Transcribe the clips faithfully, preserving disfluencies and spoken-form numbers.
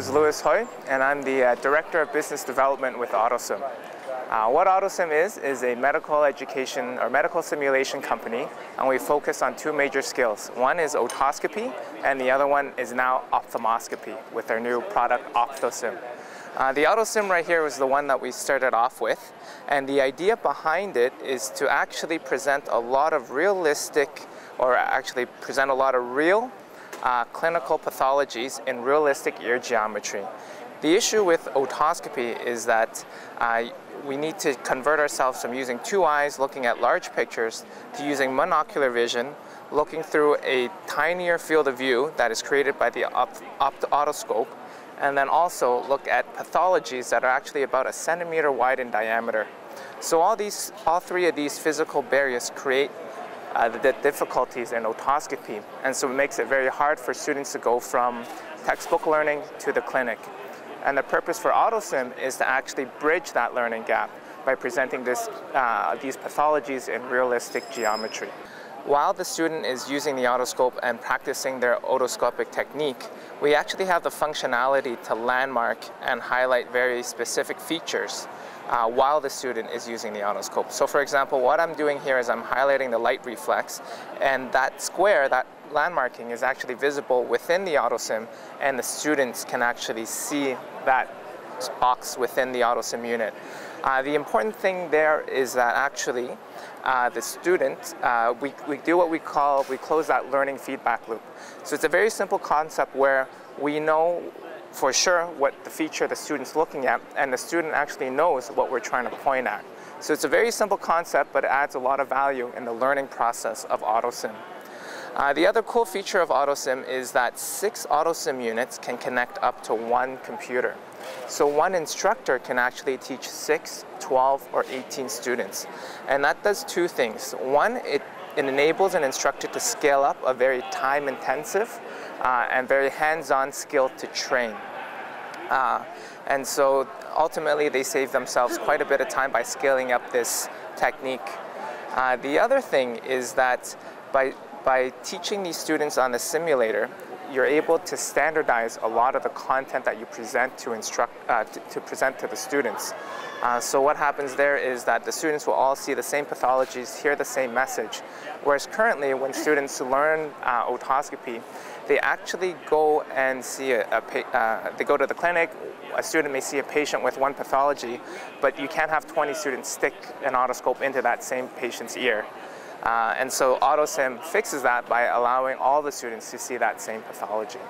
is Louis Hoi, and I'm the uh, Director of Business Development with OtoSim. Uh, what OtoSim is, is a medical education or medical simulation company, and we focus on two major skills. One is otoscopy, and the other one is now ophthalmoscopy with our new product, OptoSim. Uh, the OtoSim right here was the one that we started off with, and the idea behind it is to actually present a lot of realistic, or actually present a lot of real Uh, clinical pathologies in realistic ear geometry. The issue with otoscopy is that uh, we need to convert ourselves from using two eyes looking at large pictures to using monocular vision, looking through a tinier field of view that is created by the otoscope, and then also look at pathologies that are actually about a centimeter wide in diameter. So all these, all three of these physical barriers create Uh, the, the difficulties in otoscopy, and so it makes it very hard for students to go from textbook learning to the clinic. And the purpose for OtoSim is to actually bridge that learning gap by presenting this, uh, these pathologies in realistic geometry. While the student is using the otoscope and practicing their otoscopic technique, we actually have the functionality to landmark and highlight very specific features Uh, while the student is using the otoscope. So for example, what I'm doing here is I'm highlighting the light reflex, and that square, that landmarking, is actually visible within the OtoSim, and the students can actually see that box within the OtoSim unit. Uh, the important thing there is that actually uh, the student, uh, we, we do what we call, we close that learning feedback loop. So it's a very simple concept where we know for sure what the feature the student's looking at, and the student actually knows what we're trying to point at. So it's a very simple concept, but it adds a lot of value in the learning process of OtoSim. Uh, the other cool feature of OtoSim is that six OtoSim units can connect up to one computer. So one instructor can actually teach six, twelve, or eighteen students. And that does two things. One, it, it enables an instructor to scale up a very time-intensive Uh, and very hands-on skill to train. Uh, and so ultimately they save themselves quite a bit of time by scaling up this technique. Uh, the other thing is that by, by teaching these students on the simulator, you're able to standardize a lot of the content that you present to, instruct, uh, to, to, present to the students. Uh, so what happens there is that the students will all see the same pathologies, hear the same message. Whereas currently, when students learn uh, otoscopy, they actually go and see a, a pa uh, they go to the clinic. A student may see a patient with one pathology, but you can't have twenty students stick an otoscope into that same patient's ear. Uh, and so OtoSim fixes that by allowing all the students to see that same pathology.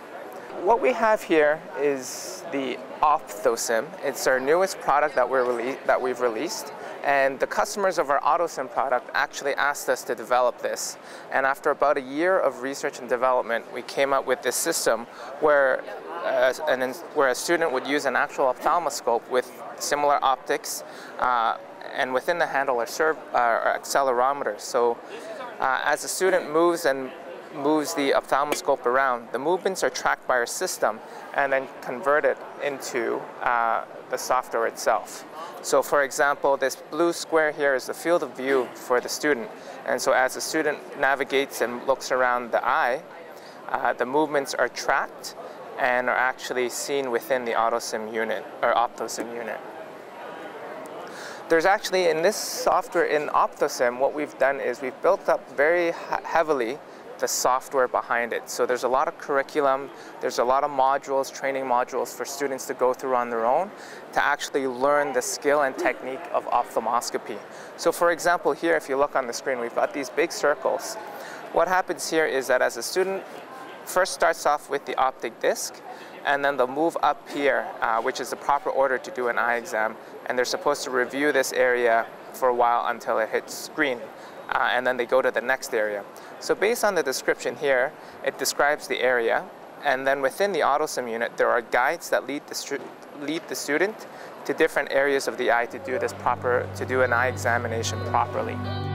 What we have here is the OptoSim. It's our newest product that, we're rele that we've released. And the customers of our OtoSim product actually asked us to develop this. And after about a year of research and development, we came up with this system where, uh, an, where a student would use an actual ophthalmoscope with similar optics, uh, and within the handle are, serv uh, are accelerometers. So uh, as a student moves and moves the ophthalmoscope around, the movements are tracked by our system and then converted into uh, the software itself. So for example, this blue square here is the field of view for the student. And so as the student navigates and looks around the eye, uh, the movements are tracked and are actually seen within the OtoSim unit or OptoSim unit. There's actually, in this software in OptoSim, what we've done is we've built up very heavily the software behind it. So there's a lot of curriculum, there's a lot of modules, training modules for students to go through on their own to actually learn the skill and technique of ophthalmoscopy. So for example here, if you look on the screen, we've got these big circles. What happens here is that as a student first starts off with the optic disc, and then they'll move up here, uh, which is the proper order to do an eye exam, and they're supposed to review this area for a while until it hits green. Uh, and then they go to the next area. So based on the description here, it describes the area, and then within the OtoSim unit, there are guides that lead the, lead the student to different areas of the eye to do this proper, to do an eye examination properly.